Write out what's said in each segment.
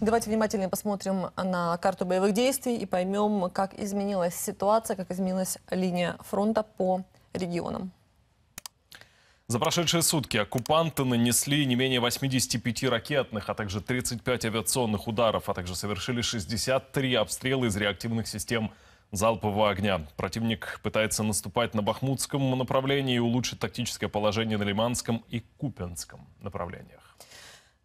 Давайте внимательнее посмотрим на карту боевых действий и поймем, как изменилась ситуация, как изменилась линия фронта по регионам. За прошедшие сутки оккупанты нанесли не менее 85 ракетных, а также 35 авиационных ударов, а также совершили 63 обстрела из реактивных систем залпового огня. Противник пытается наступать на Бахмутском направлении и улучшить тактическое положение на Лиманском и Купянском направлениях.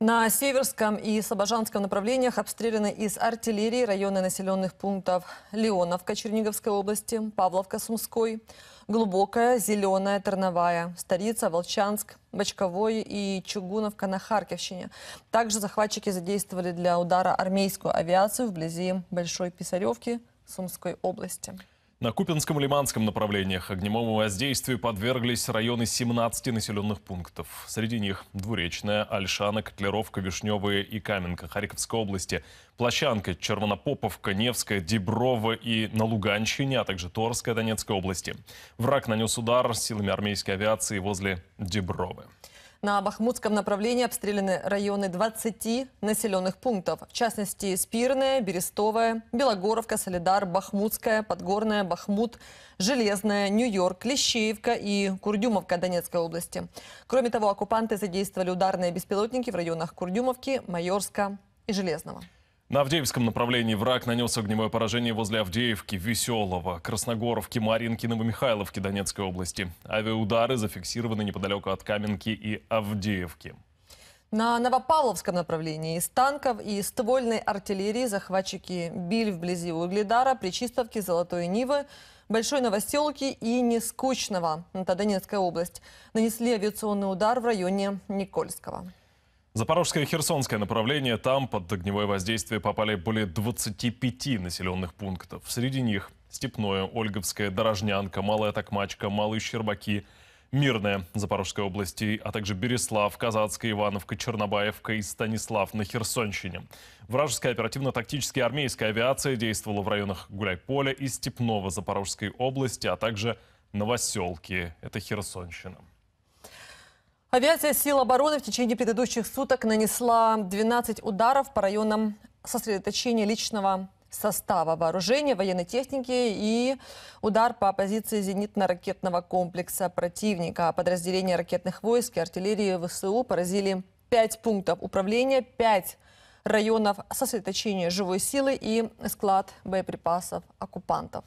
На Северском и Слобожанском направлениях обстреляны из артиллерии районы населенных пунктов Леоновка Черниговской области, Павловка Сумской, Глубокая, Зеленая, Терновая, Старица, Волчанск, Бочковое и Чугуновка на Харьковщине. Также захватчики задействовали для удара армейскую авиацию вблизи Большой Писаревки Сумской области. На Купянском и Лиманском направлениях огневому воздействию подверглись районы 17 населенных пунктов. Среди них Двуречная, Ольшана, Котлеровка, Вишневые и Каменка Харьковской области, Плащанка, Червонопоповка, Невская, Диброва и на Луганщине, а также Торская, Донецкой области. Враг нанес удар силами армейской авиации возле Дибровы. На Бахмутском направлении обстреляны районы 20 населенных пунктов. В частности, Спирная, Берестовая, Белогоровка, Солидар, Бахмутская, Подгорная, Бахмут, Железная, Нью-Йорк, Клещеевка и Курдюмовка Донецкой области. Кроме того, оккупанты задействовали ударные беспилотники в районах Курдюмовки, Майорска и Железного. На Авдеевском направлении враг нанес огневое поражение возле Авдеевки, Веселого, Красногоровки, Марьинки, Новомихайловки Донецкой области. Авиаудары зафиксированы неподалеку от Каменки и Авдеевки. На Новопавловском направлении из танков и ствольной артиллерии захватчики били вблизи Угледара, Пречистовки, Золотой Нивы, Большой Новоселки и Нескучного, это Донецкая область. Нанесли авиационный удар в районе Никольского. Запорожское и Херсонское направление. Там под огневое воздействие попали более 25 населенных пунктов. Среди них Степное, Ольговское, Дорожнянка, Малая Токмачка, Малые Щербаки, Мирная Запорожской области, а также Береслав, Казацкая, Ивановка, Чернобаевка и Станислав на Херсонщине. Вражеская оперативно-тактическая армейская авиация действовала в районах Гуляйполя и Степного Запорожской области, а также Новоселки, это Херсонщина. Авиация сил обороны в течение предыдущих суток нанесла 12 ударов по районам сосредоточения личного состава вооружения, военной техники и удар по позиции зенитно-ракетного комплекса противника. Подразделения ракетных войск и артиллерии ВСУ поразили 5 пунктов управления, 5 районов сосредоточения живой силы и склад боеприпасов оккупантов.